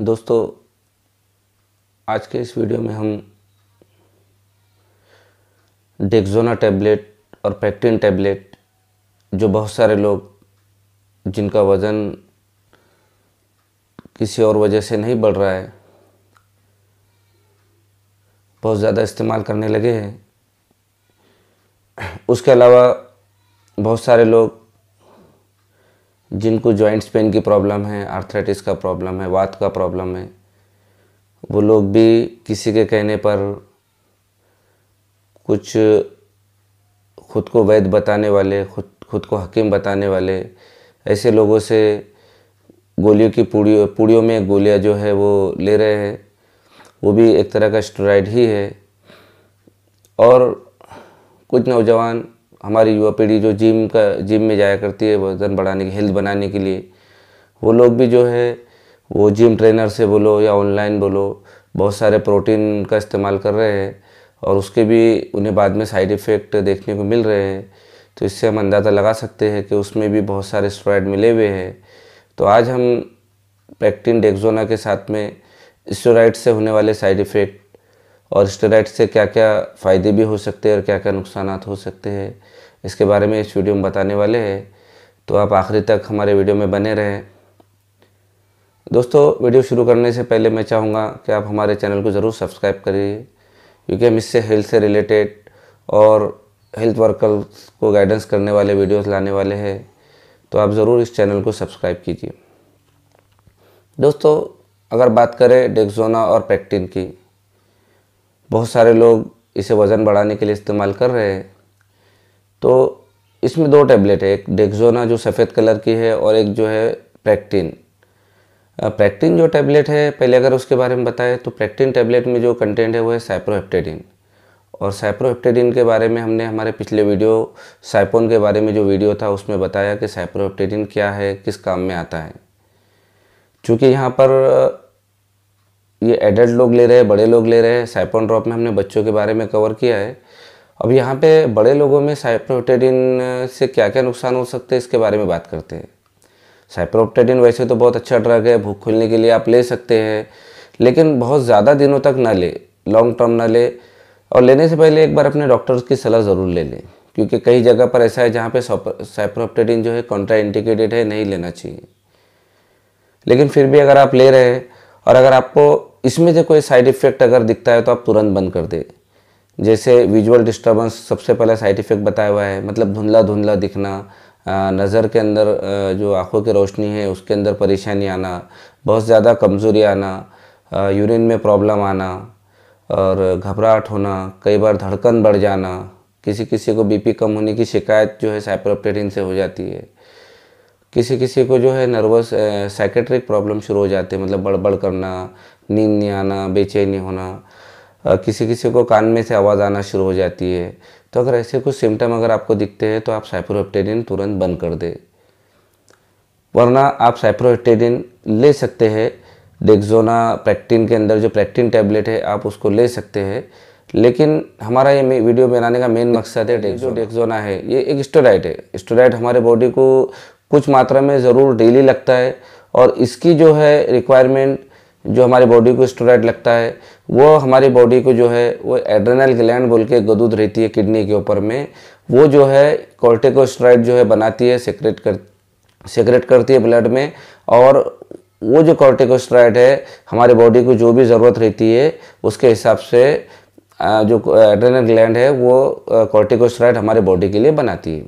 दोस्तों आज के इस वीडियो में हम डेक्सोना टैबलेट और प्रैक्टिन टैबलेट जो बहुत सारे लोग जिनका वज़न किसी और वजह से नहीं बढ़ रहा है बहुत ज़्यादा इस्तेमाल करने लगे हैं। उसके अलावा बहुत सारे लोग जिनको जॉइंट्स पेन की प्रॉब्लम है, आर्थराइटिस का प्रॉब्लम है, वात का प्रॉब्लम है, वो लोग भी किसी के कहने पर कुछ खुद को वैद्य बताने वाले, खुद को हकीम बताने वाले ऐसे लोगों से गोलियों की पूड़ियों में गोलियां जो है वो ले रहे हैं। वो भी एक तरह का स्टेरॉइड ही है। और कुछ नौजवान हमारी युवा पीढ़ी जो जिम में जाया करती है वज़न बढ़ाने की, हेल्थ बनाने के लिए, वो लोग भी जो है वो जिम ट्रेनर से बोलो या ऑनलाइन बोलो बहुत सारे प्रोटीन का इस्तेमाल कर रहे हैं और उसके भी उन्हें बाद में साइड इफ़ेक्ट देखने को मिल रहे हैं। तो इससे हम अंदाज़ा लगा सकते हैं कि उसमें भी बहुत सारे स्टेरॉइड मिले हुए हैं। तो आज हम प्रैक्टिन डेक्सोना के साथ में स्टेरॉइड से होने वाले साइड इफ़ेक्ट और स्टेरॉइड से क्या क्या फ़ायदे भी हो सकते हैं और क्या क्या नुकसान हो सकते हैं इसके बारे में इस वीडियो में बताने वाले हैं। तो आप आखिरी तक हमारे वीडियो में बने रहें। दोस्तों वीडियो शुरू करने से पहले मैं चाहूँगा कि आप हमारे चैनल को ज़रूर सब्सक्राइब करिए क्योंकि हम इससे हेल्थ से रिलेटेड और हेल्थ वर्कर्स को गाइडेंस करने वाले वीडियोज़ लाने वाले हैं। तो आप ज़रूर इस चैनल को सब्सक्राइब कीजिए। दोस्तों अगर बात करें डेक्सोना और प्रैक्टिन की, बहुत सारे लोग इसे वज़न बढ़ाने के लिए इस्तेमाल कर रहे हैं। तो इसमें दो टैबलेट है, एक डेक्सोना जो सफ़ेद कलर की है और एक जो है प्रैक्टिन। प्रैक्टिन जो टैबलेट है, पहले अगर उसके बारे में बताएं तो प्रैक्टिन टैबलेट में जो कंटेंट है वो है साइप्रोहेप्टेडिन। और साइप्रोहेप्टेडिन के बारे में हमने हमारे पिछले वीडियो साइपोन के बारे में जो वीडियो था उसमें बताया कि साइप्रोहेप्टेडिन क्या है, किस काम में आता है। चूँकि यहाँ पर ये एडल्ट लोग ले रहे हैं, बड़े लोग ले रहे हैं। साइपोन ड्रॉप में हमने बच्चों के बारे में कवर किया है। अब यहाँ पे बड़े लोगों में साइप्रोहेप्टेडिन से क्या क्या नुकसान हो सकते हैं इसके बारे में बात करते हैं। साइप्रोहेप्टेडिन वैसे तो बहुत अच्छा ड्रग है, भूख खुलने के लिए आप ले सकते हैं, लेकिन बहुत ज़्यादा दिनों तक ना ले, लॉन्ग टर्म ना ले। और लेने से पहले एक बार अपने डॉक्टर्स की सलाह ज़रूर ले लें क्योंकि कई जगह पर ऐसा है जहाँ पे साइप्रोहेप्टेडिन जो है कॉन्ट्राइंडिकेटेड है, नहीं लेना चाहिए। लेकिन फिर भी अगर आप ले रहे हैं और अगर आपको इसमें से कोई साइड इफ़ेक्ट अगर दिखता है तो आप तुरंत बंद कर दें। जैसे विजुअल डिस्टर्बेंस सबसे पहला साइड इफ़ेक्ट बताया हुआ है, मतलब धुंधला धुंधला दिखना, नज़र के अंदर जो आँखों की रोशनी है उसके अंदर परेशानी आना, बहुत ज़्यादा कमज़ोरी आना, यूरिन में प्रॉब्लम आना और घबराहट होना, कई बार धड़कन बढ़ जाना, किसी को बीपी कम होने की शिकायत जो है साइप्रोहेप्टेडिन से हो जाती है। किसी को जो है नर्वस साइकेट्रिक प्रॉब्लम शुरू हो जाते हैं, मतलब बड़बड़ करना, नींद नहीं आना, बेचैनी होना, किसी को कान में से आवाज़ आना शुरू हो जाती है। तो अगर ऐसे कुछ सिम्टम अगर आपको दिखते हैं तो आप साइप्रोहेप्टेडिन तुरंत बंद कर दें, वरना आप साइप्रोहेप्टेडिन ले सकते हैं। डेक्सोना प्रैक्टिन के अंदर जो प्रैक्टिन टैबलेट है आप उसको ले सकते हैं, लेकिन हमारा ये वीडियो बनाने का मेन मकसद है डेक्सोना है ये एक स्टेरॉइड है। स्टेरॉइड हमारे बॉडी को कुछ मात्रा में ज़रूर डेली लगता है और इसकी जो है रिक्वायरमेंट जो हमारी बॉडी को स्टेरॉइड लगता है वो हमारी बॉडी को जो है वो एड्रेनल ग्लैंड बोल के गदूद रहती है किडनी के ऊपर में, वो जो है कॉर्टिकोस्टेरॉइड जो है बनाती है, सेक्रेट करती है ब्लड में। और वो जो कॉर्टिकोस्टेरॉइड है हमारी बॉडी को जो भी ज़रूरत रहती है उसके हिसाब से जो एड्रेनल ग्लैंड है वो कॉर्टिकोस्टेरॉइड हमारे बॉडी के लिए बनाती है।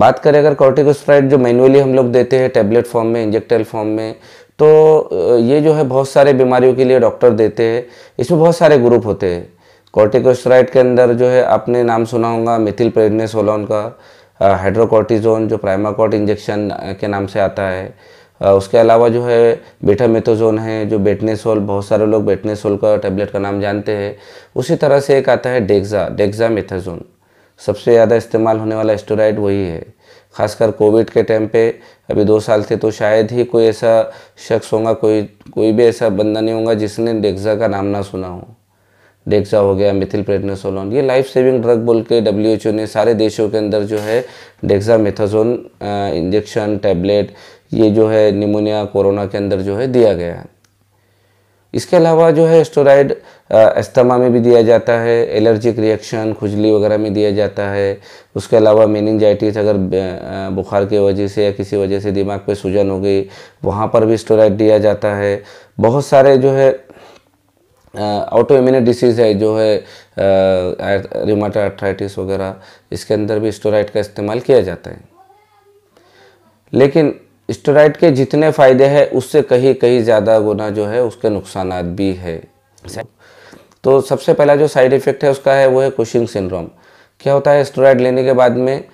बात करें अगर कॉर्टिकोस्टेरॉइड जो मैन्युअली हम लोग देते हैं टैबलेट फॉर्म में, इंजेक्टेबल फॉर्म में, तो ये जो है बहुत सारे बीमारियों के लिए डॉक्टर देते हैं। इसमें बहुत सारे ग्रुप होते हैं। कॉर्टिकोस्टेरॉइड के अंदर जो है आपने नाम सुना होगा मिथाइल प्रेडनिसोलोन का, हाइड्रोकॉर्टिसोन जो प्राइम कोर्ट इंजेक्शन के नाम से आता है, उसके अलावा जो है बीटा मेथजोन है, जो बेटनेसोल, बहुत सारे लोग बेटनेसोल का टैबलेट का नाम जानते हैं। उसी तरह से एक आता है डेक्सामेथासोन, सबसे ज़्यादा इस्तेमाल होने वाला स्टेरॉइड वही है। खासकर कोविड के टाइम पे अभी 2 साल से तो शायद ही कोई ऐसा शख्स होगा, कोई भी ऐसा बंदा नहीं होगा जिसने डेक्सा का नाम ना सुना हो। डेक्सा हो गया, मिथाइल प्रेडनिसोलोन, ये लाइफ सेविंग ड्रग बोल के WHO ने सारे देशों के अंदर जो है डेक्सामेथासोन इंजेक्शन टैबलेट ये जो है निमोनिया कोरोना के अंदर जो है दिया गया है। इसके अलावा जो है स्टेरॉइड अस्थमा में भी दिया जाता है, एलर्जिक रिएक्शन खुजली वगैरह में दिया जाता है। उसके अलावा मेनिंजाइटिस अगर बुखार की वजह से या किसी वजह से दिमाग पे सूजन हो गई वहाँ पर भी स्टेरॉइड दिया जाता है। बहुत सारे जो है ऑटो इम्यून डिसीज़ है जो है रिमाटॉइड आर्थराइटिस वगैरह, इसके अंदर भी स्टेरॉइड का इस्तेमाल किया जाता है। लेकिन स्टेरॉइड के जितने फ़ायदे हैं उससे कहीं कहीं ज़्यादा गुना जो है उसके नुकसान भी है। तो सबसे पहला जो साइड इफ़ेक्ट है उसका है वो है कुशिंग सिंड्रोम। क्या होता है, स्टेरॉइड लेने के बाद में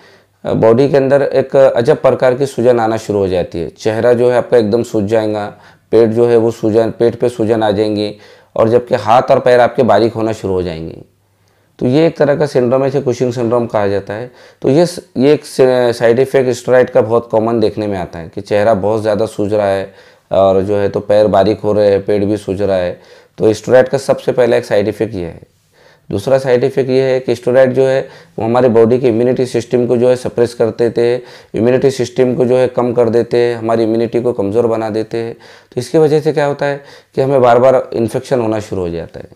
बॉडी के अंदर एक अजब प्रकार की सूजन आना शुरू हो जाती है। चेहरा जो है आपका एकदम सूज जाएगा, पेट जो है वो सूजन, पेट पे सूजन आ जाएंगी, और जबकि हाथ और पैर आपके बारीक होना शुरू हो जाएंगे। तो ये एक तरह का सिंड्रोम है, इसे कुशिंग सिंड्रोम कहा जाता है। तो ये एक साइड इफ़ेक्ट स्टेरॉइड का बहुत कॉमन देखने में आता है कि चेहरा बहुत ज़्यादा सूज रहा है और जो है तो पैर बारीक हो रहे हैं, पेट भी सूज रहा है। तो स्टेरॉइड का सबसे पहला एक साइड इफ़ेक्ट ये है। दूसरा साइड इफ़ेक्ट ये है कि स्टेरॉइड जो है वो हमारे बॉडी के इम्यूनिटी सिस्टम को जो है सप्रेस कर देते हैं, इम्यूनिटी सिस्टम को जो है कम कर देते हैं, हमारी इम्यूनिटी को कमज़ोर बना देते हैं। तो इसकी वजह से क्या होता है कि हमें बार बार इन्फेक्शन होना शुरू हो जाता है।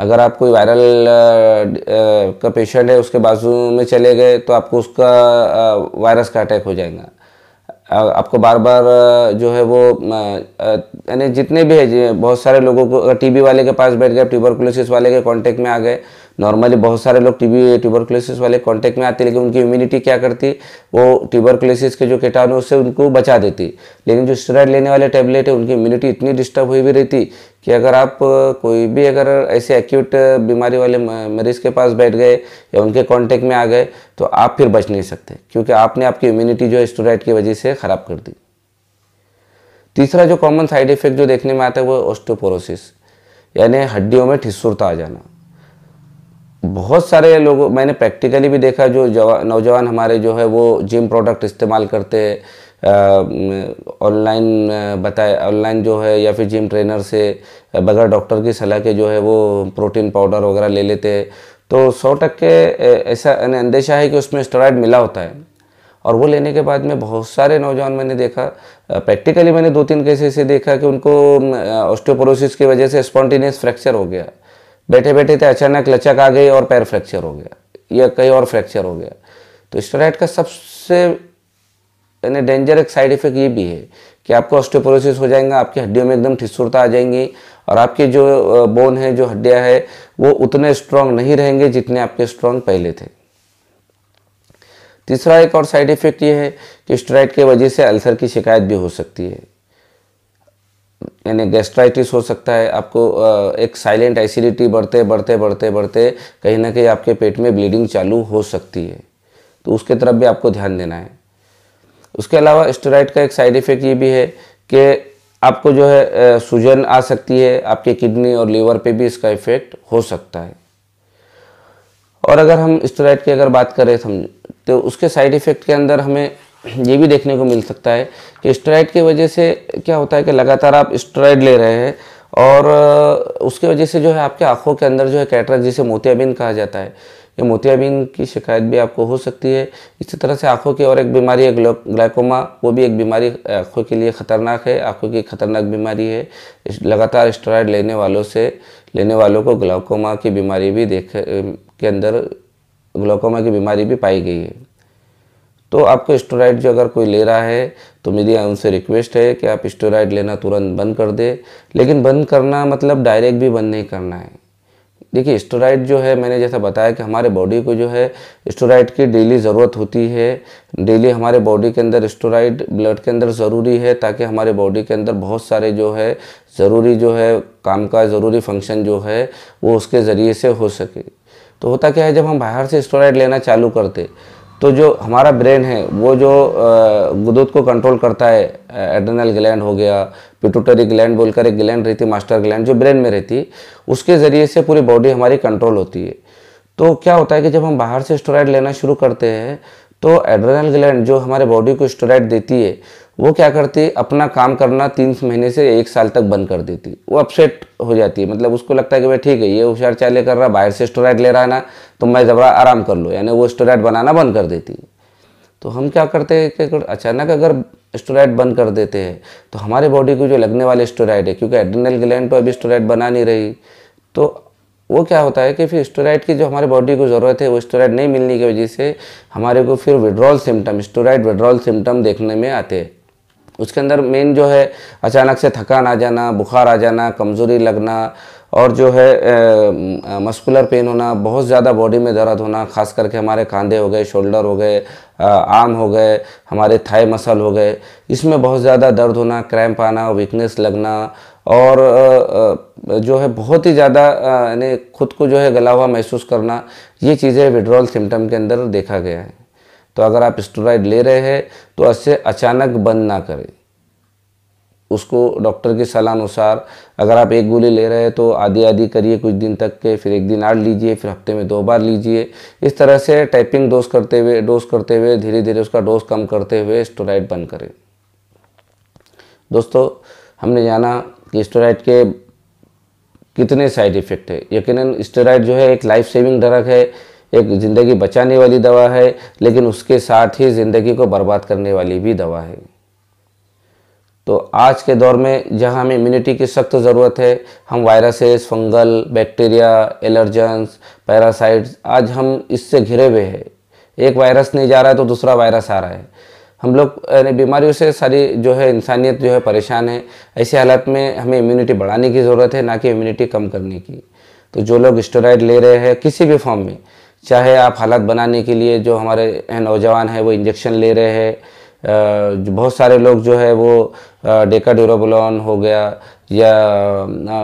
अगर आप कोई वायरल का पेशेंट है, उसके बाजू में चले गए तो आपको उसका वायरस का अटैक हो जाएगा। आपको बार बार जो है वो यानी जितने भी है बहुत सारे लोगों को, अगर टीबी वाले के पास बैठ गए, ट्यूबरकुलोसिस वाले के कांटेक्ट में आ गए, नॉर्मली बहुत सारे लोग टीबी ट्यूबरकुलोसिस वाले कांटेक्ट में आते, लेकिन उनकी इम्यूनिटी क्या करती, वो ट्यूबरकुलोसिस के जो कीटाणु उससे उनको बचा देती। लेकिन जो स्टेरॉइड लेने वाले टैबलेट है उनकी इम्यूनिटी इतनी डिस्टर्ब हुई भी रहती कि अगर आप कोई भी अगर ऐसे एक्यूट बीमारी वाले मरीज़ के पास बैठ गए या उनके कांटेक्ट में आ गए तो आप फिर बच नहीं सकते, क्योंकि आपने आपकी इम्यूनिटी जो है स्टेरॉइड की वजह से ख़राब कर दी। तीसरा जो कॉमन साइड इफ़ेक्ट जो देखने में आता है वो ऑस्टियोपोरोसिस, यानी हड्डियों में ठिस्सुरता आ जाना। बहुत सारे लोग मैंने प्रैक्टिकली भी देखा, जो नौजवान हमारे जो है वो जिम प्रोडक्ट इस्तेमाल करते हैं, ऑनलाइन जो है, या फिर जिम ट्रेनर से बगैर डॉक्टर की सलाह के जो है वो प्रोटीन पाउडर वगैरह ले लेते हैं। तो 100% ऐसा अंदेशा है कि उसमें स्टेरॉइड मिला होता है, और वो लेने के बाद में बहुत सारे नौजवान मैंने देखा, प्रैक्टिकली मैंने 2-3 केसेस से देखा कि उनको ऑस्टियोपोरोसिस की वजह से स्पॉन्टेनियस फ्रैक्चर हो गया, बैठे बैठे थे अचानक लचक आ गई और पैर फ्रैक्चर हो गया या कहीं और फ्रैक्चर हो गया। तो स्टेरॉइड का सबसे यानी डेंजरस साइड इफ़ेक्ट ये भी है कि आपको ऑस्टियोपोरोसिस हो जाएगा, आपकी हड्डियों में एकदम ठिस्सुरता आ जाएंगी, और आपके जो बोन है, जो हड्डियाँ है, वो उतने स्ट्रांग नहीं रहेंगे जितने आपके स्ट्रांग पहले थे। तीसरा एक और साइड इफ़ेक्ट ये है कि स्टेरॉइड की वजह से अल्सर की शिकायत भी हो सकती है, यानी गैस्ट्राइटिस हो सकता है। आपको एक साइलेंट एसिडिटी बढ़ते बढ़ते बढ़ते बढ़ते कहीं ना कहीं आपके पेट में ब्लीडिंग चालू हो सकती है, तो उसके तरफ भी आपको ध्यान देना है। उसके अलावा स्टेरॉइड का एक साइड इफ़ेक्ट ये भी है कि आपको जो है सूजन आ सकती है, आपके किडनी और लीवर पे भी इसका इफ़ेक्ट हो सकता है। और अगर हम स्टेरॉइड की अगर बात करें तो उसके साइड इफ़ेक्ट के अंदर हमें ये भी देखने को मिल सकता है कि स्टेरॉइड की वजह से क्या होता है कि लगातार आप स्टेरॉइड ले रहे हैं और उसकी वजह से जो है आपके आँखों के अंदर जो है कैटरेक्ट, जिसे मोतियाबिंद कहा जाता है, ये मोतियाबिंद की शिकायत भी आपको हो सकती है। इसी तरह से आँखों की और एक बीमारी है ग्लाकोमा, वो भी एक बीमारी आँखों के लिए ख़तरनाक है, आँखों की ख़तरनाक बीमारी है। लगातार स्टेरॉइड लेने वालों को ग्लाकोमा की बीमारी भी ग्लाकोमा की बीमारी भी पाई गई है। तो आपको स्टेरॉइड जो अगर कोई ले रहा है तो मेरी उनसे रिक्वेस्ट है कि आप स्टेरॉइड लेना तुरंत बंद कर दे। लेकिन बंद करना मतलब डायरेक्ट भी बंद नहीं करना है। देखिए, स्टेरॉइड जो है, मैंने जैसा बताया कि हमारे बॉडी को जो है स्टेरॉइड की डेली ज़रूरत होती है। डेली हमारे बॉडी के अंदर स्टेरॉइड ब्लड के अंदर ज़रूरी है, ताकि हमारे बॉडी के अंदर बहुत सारे जो है ज़रूरी जो है काम का ज़रूरी फंक्शन जो है वो उसके ज़रिए से हो सके। तो होता क्या है, जब हम बाहर से स्टेरॉइड लेना चालू करते तो जो हमारा ब्रेन है वो जो गुदूत को कंट्रोल करता है, एड्रेनल ग्लैंड हो गया, पिट्यूटरी ग्लैंड बोलकर एक ग्लैंड रहती, मास्टर ग्लैंड जो ब्रेन में रहती, उसके ज़रिए से पूरी बॉडी हमारी कंट्रोल होती है। तो क्या होता है कि जब हम बाहर से स्टेरॉइड लेना शुरू करते हैं तो एड्रेनल ग्लैंड जो हमारे बॉडी को स्टेरॉइड देती है वो क्या करती है, अपना काम करना 3 महीने से 1 साल तक बंद कर देती है। वो अपसेट हो जाती है, मतलब उसको लगता है कि भाई ठीक है, ये होशियार चाले कर रहा, बाहर से स्टेरॉइड ले रहा है ना, तो मैं ज़रा आराम कर लूँ, यानी वो स्टेरॉइड बनाना बंद कर देती है। तो हम क्या करते हैं कि अचानक अगर स्टेरॉइड बंद कर देते हैं तो हमारे बॉडी को जो लगने वाले स्टेरॉइड है, क्योंकि एड्रेनल ग्लैंड तो अभी स्टेरॉइड बना नहीं रही, तो वो क्या होता है कि फिर स्टेरॉइड की जो हमारे बॉडी को ज़रूरत है वो स्टेरॉइड नहीं मिलने की वजह से हमारे को फिर withdrawal symptom, steroid withdrawal symptom देखने में आते हैं। उसके अंदर मेन जो है अचानक से थकान आ जाना, बुखार आ जाना, कमज़ोरी लगना और जो है मस्कुलर पेन होना, बहुत ज़्यादा बॉडी में दर्द होना, खास करके हमारे कांधे हो गए, शोल्डर हो गए, आर्म हो गए, हमारे थाई मसल हो गए, इसमें बहुत ज़्यादा दर्द होना, क्रैम्प आना, वीकनेस लगना और जो है बहुत ही ज़्यादा यानी खुद को जो है गला हुआ महसूस करना, ये चीज़ें विड्रॉल सिम्टम के अंदर देखा गया है। तो अगर आप स्टेरॉइड ले रहे हैं तो इससे अचानक बंद ना करें, उसको डॉक्टर की सलाह अनुसार, अगर आप एक गोली ले रहे हैं तो आधी आधी करिए कुछ दिन तक के, फिर एक दिन 8 लीजिए, फिर हफ्ते में 2 बार लीजिए, इस तरह से टाइपिंग डोज करते हुए धीरे धीरे उसका डोज कम करते हुए स्टेरॉइड बंद करें। दोस्तों, हमने जाना कि स्टेरॉइड के कितने साइड इफ़ेक्ट है। यकीनन स्टेरॉइड जो है एक लाइफ सेविंग ड्रग है, एक ज़िंदगी बचाने वाली दवा है, लेकिन उसके साथ ही ज़िंदगी को बर्बाद करने वाली भी दवा है। तो आज के दौर में जहां हमें इम्यूनिटी की सख्त ज़रूरत है, हम viruses, fungal, bacteria, allergens, parasites, आज हम इससे घिरे हुए हैं। एक वायरस नहीं जा रहा है तो दूसरा वायरस आ रहा है। हम लोग यानी बीमारियों से सारी जो है इंसानियत जो है परेशान है। ऐसी हालत में हमें इम्यूनिटी बढ़ाने की ज़रूरत है, ना कि इम्यूनिटी कम करने की। तो जो लोग स्टेरॉइड ले रहे हैं किसी भी फॉर्म में, चाहे आप हालत बनाने के लिए जो हमारे नौजवान हैं वो इंजेक्शन ले रहे हैं, बहुत सारे लोग जो है वो डेकाड्यूरोबलॉन हो गया या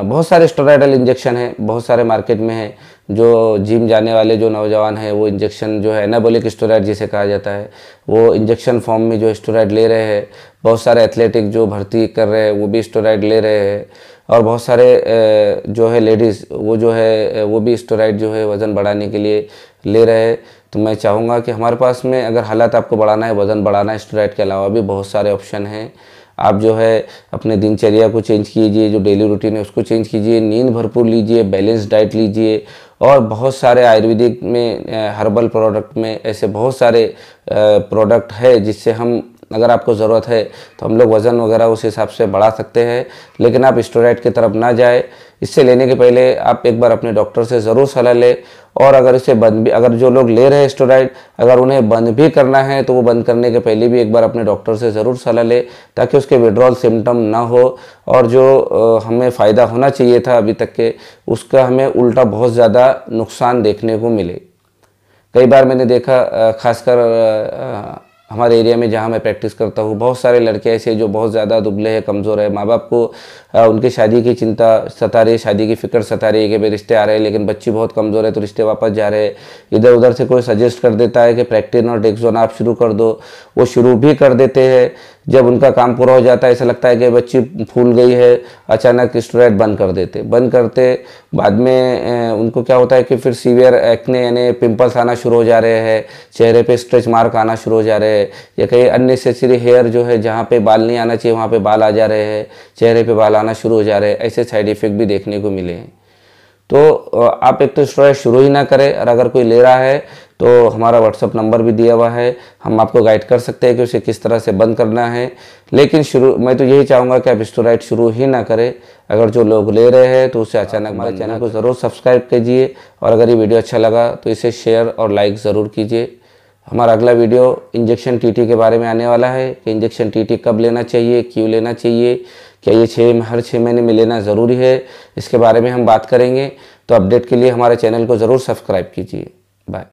बहुत सारे स्टेरॉइडल इंजेक्शन हैं, बहुत सारे मार्केट में हैं। जो जिम जाने वाले जो नौजवान हैं वो इंजेक्शन जो है एनाबोलिक स्टेरॉइड जिसे कहा जाता है वो इंजेक्शन फॉर्म में जो स्टेरॉइड ले रहे हैं, बहुत सारे एथलेटिक जो भर्ती कर रहे हैं वो भी स्टेरॉइड ले रहे हैं और बहुत सारे जो है लेडीज़ वो जो है वो भी स्टेरॉइड जो है वज़न बढ़ाने के लिए ले रहे हैं। तो मैं चाहूँगा कि हमारे पास में अगर हालत आपको बढ़ाना है, वज़न बढ़ाना है, स्टेरॉइड के अलावा भी बहुत सारे ऑप्शन हैं। आप जो है अपने दिनचर्या को चेंज कीजिए, जो डेली रूटीन है उसको चेंज कीजिए, नींद भरपूर लीजिए, बैलेंस डाइट लीजिए और बहुत सारे आयुर्वेदिक में, हर्बल प्रोडक्ट में ऐसे बहुत सारे प्रोडक्ट है जिससे हम, अगर आपको ज़रूरत है तो हम लोग वज़न वगैरह उस हिसाब से बढ़ा सकते हैं। लेकिन आप स्टेरॉइड की तरफ ना जाए, इससे लेने के पहले आप एक बार अपने डॉक्टर से ज़रूर सलाह लें। और अगर इसे बंद भी, अगर जो लोग ले रहे हैं स्टेरॉइड, अगर उन्हें बंद भी करना है तो वो बंद करने के पहले भी एक बार अपने डॉक्टर से ज़रूर सलाह लें, ताकि उसके विड्रॉल सिम्टम ना हो और जो हमें फ़ायदा होना चाहिए था अभी तक के, उसका हमें उल्टा बहुत ज़्यादा नुकसान देखने को मिले। कई बार मैंने देखा, खासकर हमारे एरिया में जहाँ मैं प्रैक्टिस करता हूँ, बहुत सारे लड़के ऐसे जो बहुत ज़्यादा दुबले हैं, कमज़ोर है, माँ बाप को उनकी शादी की चिंता सता रही है, शादी की फ़िक्र सता रही है कि भाई रिश्ते आ रहे हैं लेकिन बच्ची बहुत कमज़ोर है तो रिश्ते वापस जा रहे हैं। इधर उधर से कोई सजेस्ट कर देता है कि प्रैक्टिन और डेक्सोना आप शुरू कर दो, वो शुरू भी कर देते हैं। जब उनका काम पूरा हो जाता है, ऐसा लगता है कि बच्ची फूल गई है, अचानक स्टेरॉइड बंद करते। बाद में उनको क्या होता है कि फिर सीवियर एक्ने यानी पिंपल्स आना शुरू हो जा रहे हैं, चेहरे पे स्ट्रेच मार्क आना शुरू हो जा रहे हैं, या कहीं अननेसेसरी हेयर जो है जहाँ पे बाल नहीं आना चाहिए वहाँ पे बाल आ जा रहे हैं, चेहरे पे बाल आना शुरू हो जा रहे हैं। ऐसे साइड इफ़ेक्ट भी देखने को मिले हैं। तो आप एक तो स्टेरॉइड शुरू ही ना करें, और अगर कोई ले रहा है तो हमारा व्हाट्सअप नंबर भी दिया हुआ है, हम आपको गाइड कर सकते हैं कि उसे किस तरह से बंद करना है। लेकिन मैं तो यही चाहूँगा कि आप स्टेरॉइड शुरू ही ना करें। अगर जो लोग ले रहे हैं तो उसे अचानक, हमारे चैनल को ज़रूर सब्सक्राइब कीजिए और अगर ये वीडियो अच्छा लगा तो इसे शेयर और लाइक ज़रूर कीजिए। हमारा अगला वीडियो इंजेक्शन टीटी के बारे में आने वाला है कि इंजेक्शन टीटी कब लेना चाहिए, क्यों लेना चाहिए, क्या ये हर 6 महीने में लेना ज़रूरी है, इसके बारे में हम बात करेंगे। तो अपडेट के लिए हमारे चैनल को ज़रूर सब्सक्राइब कीजिए। बाय।